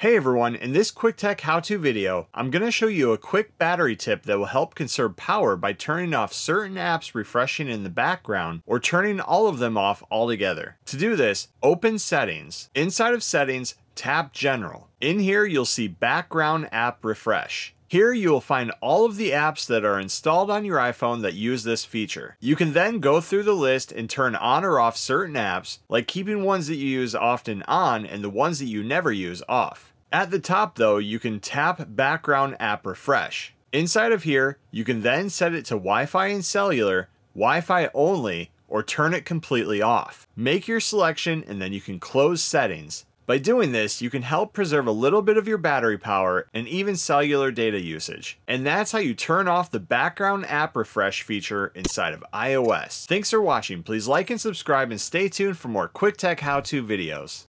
Hey everyone, in this Quick Tech how-to video, I'm going to show you a quick battery tip that will help conserve power by turning off certain apps refreshing in the background or turning all of them off altogether. To do this, open Settings. Inside of Settings, tap General. In here, you'll see Background App Refresh. Here you will find all of the apps that are installed on your iPhone that use this feature. You can then go through the list and turn on or off certain apps, like keeping ones that you use often on and the ones that you never use off. At the top though, you can tap Background App Refresh. Inside of here, you can then set it to Wi-Fi and cellular, Wi-Fi only, or turn it completely off. Make your selection and then you can close Settings. By doing this, you can help preserve a little bit of your battery power and even cellular data usage. And that's how you turn off the background app refresh feature inside of iOS. Thanks for watching. Please like and subscribe and stay tuned for more Quick Tech how-to videos.